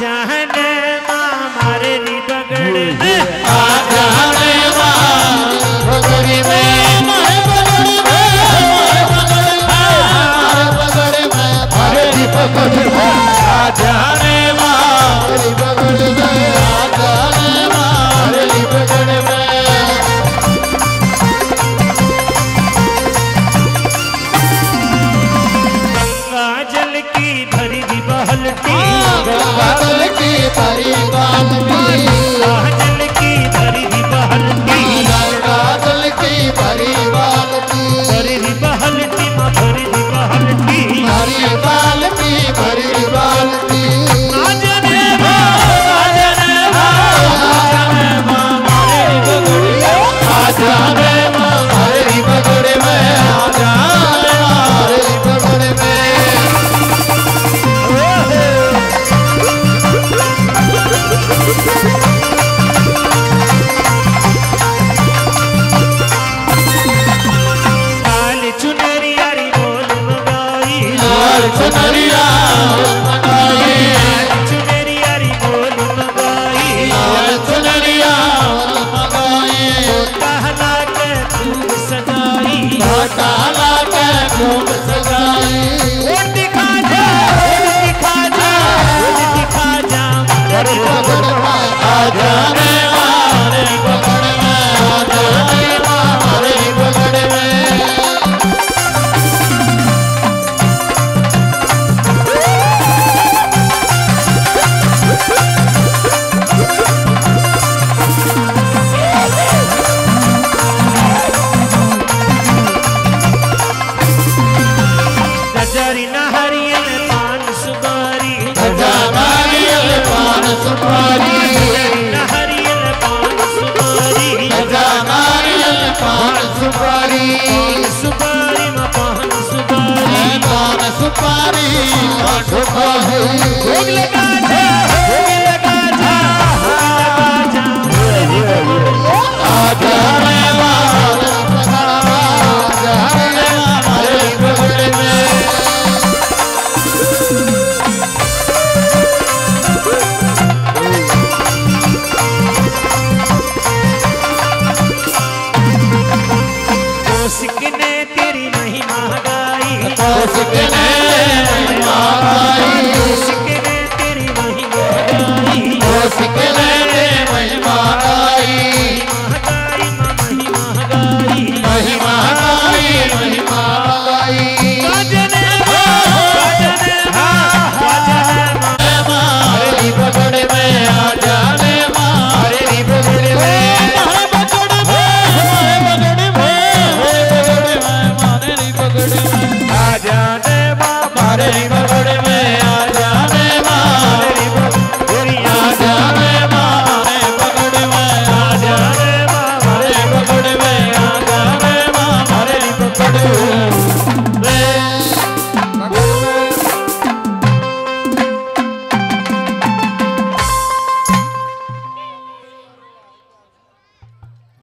जाने माँ मारे नी बगड़ में आ जाने माँ बगड़ी में मारे बगड़ी में मारे बगड़ मारे बगड़ में मारे नी बगड़ में आ जाने माँ मारे बगड़ में आ जाने माँ मारे नी बगड़ में गंगा जल की भरी दी बहलती गंगा हरी बालटी गाजल की हरी बहलटी गाजल की हरी बालटी हरी बहलटी भरी बहलटी हरी बालटी भरी बालटी Again.